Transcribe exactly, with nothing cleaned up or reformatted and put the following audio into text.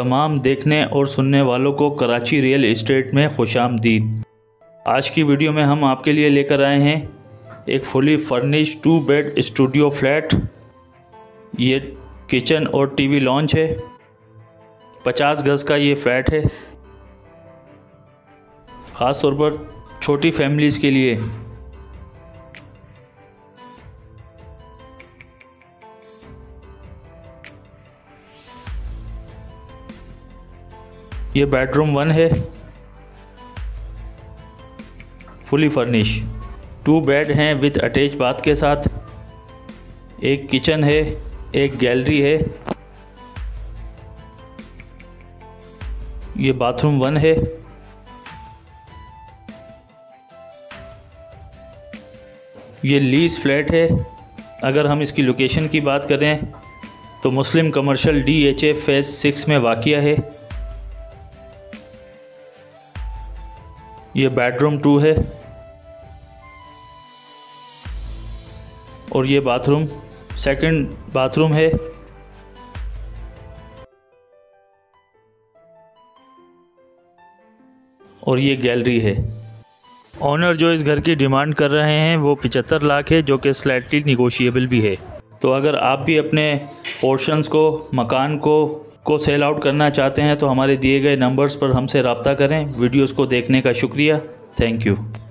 तमाम देखने और सुनने वालों को कराची रियल एस्टेट में खुशामदीद। आज की वीडियो में हम आपके लिए लेकर आए हैं एक fully furnish two bed studio flat. ये किचन और टीवी लॉन्च है। पचास गज़ का ये फ्लैट है, ख़ास तौर पर छोटी फैमिलीज़ के लिए। ये बेडरूम वन है, फुली फर्निश, टू बेड हैं विथ अटैच बाथ के साथ। एक किचन है, एक गैलरी है। ये बाथरूम वन है। ये लीज फ्लैट है। अगर हम इसकी लोकेशन की बात करें तो Muslim commercial D H A phase six में वाक़िया है। ये बेडरूम टू है और ये बाथरूम सेकंड बाथरूम है। और ये गैलरी है। ऑनर जो इस घर की डिमांड कर रहे हैं वो पचहत्तर लाख है, जो कि स्लाइटली निगोशिएबल भी है। तो अगर आप भी अपने पोर्शंस को, मकान को को सेल आउट करना चाहते हैं तो हमारे दिए गए नंबर्स पर हमसे राब्ता करें। वीडियोस को देखने का शुक्रिया। Thank you.